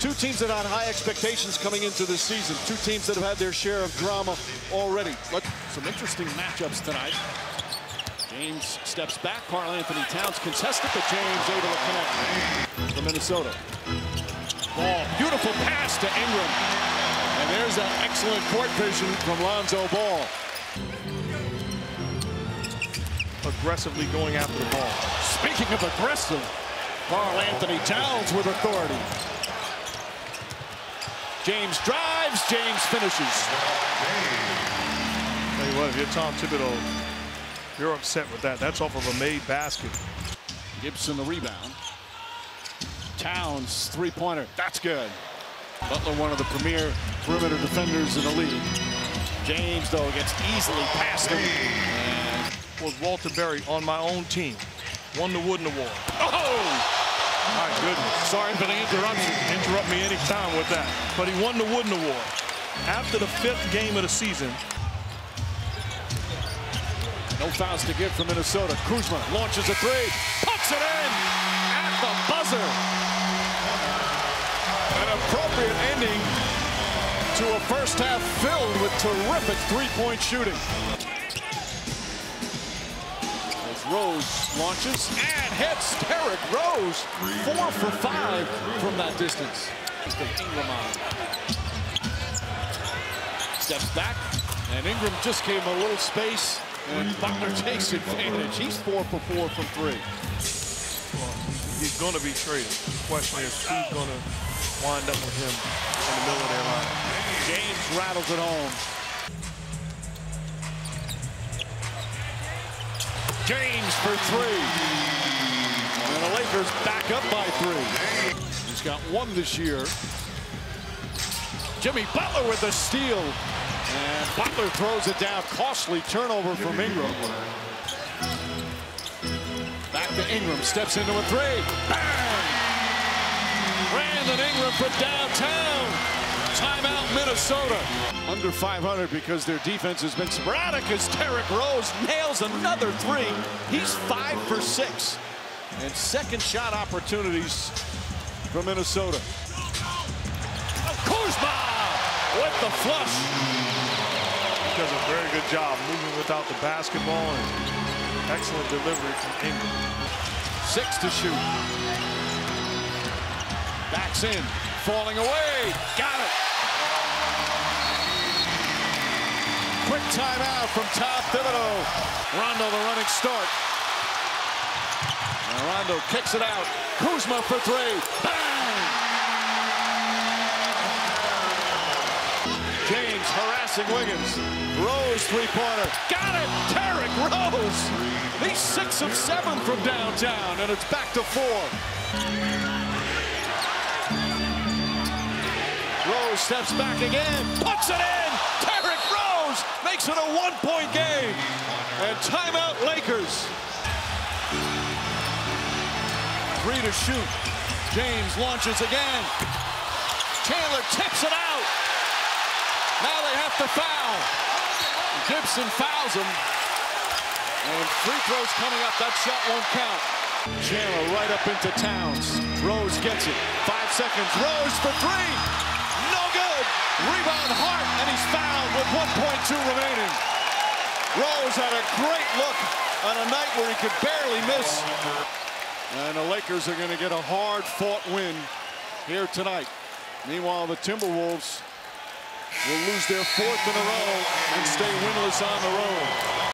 Two teams that had high expectations coming into this season. Two teams that have had their share of drama already. But some interesting matchups tonight. James steps back. Karl-Anthony Towns contested, but James able to connect for Minnesota. Ball, beautiful pass to Ingram. And there's that excellent court vision from Lonzo Ball. Aggressively going after the ball. Speaking of aggressive, Karl-Anthony Towns with authority. James drives, James finishes. Tell you what, if you're Tom Thibodeau, you're upset with that. That's off of a made basket. Gibson the rebound. Towns three-pointer. That's good. Butler, one of the premier perimeter defenders in the league. James, though, gets easily past him. And was Walter Berry on my own team. Won the Wooden Award. Oh! My goodness. Sorry for the interruption. Interrupt me anytime with that. But he won the Wooden Award after the 5th game of the season. No fouls to give for Minnesota. Kuzma launches a three, puts it in at the buzzer. An appropriate ending to a first half filled with terrific three-point shooting. Rose launches and hits. Derrick Rose 4 for 5 from that distance. Ingram on. Steps back, and Ingram just gave him a little space, and Butler takes advantage. He's 4 for 4 from three. He's going to be traded. The question is who's going to wind up with him in the middle of their line. James rattles it home. James for three. And the Lakers back up by three. He's got one this year. Jimmy Butler with a steal. And Butler throws it down. Costly turnover from Ingram. Back to Ingram. Steps into a three. Bang! Brandon Ingram for downtown. Timeout, Minnesota. Under 500 because their defense has been sporadic as Derrick Rose nails another three. He's 5 for 6. And second shot opportunities for Minnesota. Kuzma with the flush. He does a very good job moving without the basketball. And excellent delivery from Ingram. 6 to shoot. Backs in. Falling away. Got it. Quick timeout from Tom Thibodeau. Rondo the running start. And Rondo kicks it out. Kuzma for three. Bang! James harassing Wiggins. Rose three-pointer. Got it. Derrick Rose. He's 6 of 7 from downtown, and it's back to 4. Rose steps back again, puts it in. Derrick Rose makes it a one-point game. And timeout Lakers. 3 to shoot. James launches again. Taylor tips it out. Now they have to foul. Gibson fouls him. And free throws coming up. That shot won't count. Chandler right up into Towns. Rose gets it. 5 seconds. Rose for three. Rebound Hart, and he's fouled with 1.2 remaining. Rose had a great look on a night where he could barely miss. And the Lakers are going to get a hard-fought win here tonight. Meanwhile, the Timberwolves will lose their 4th in a row and stay winless on the road.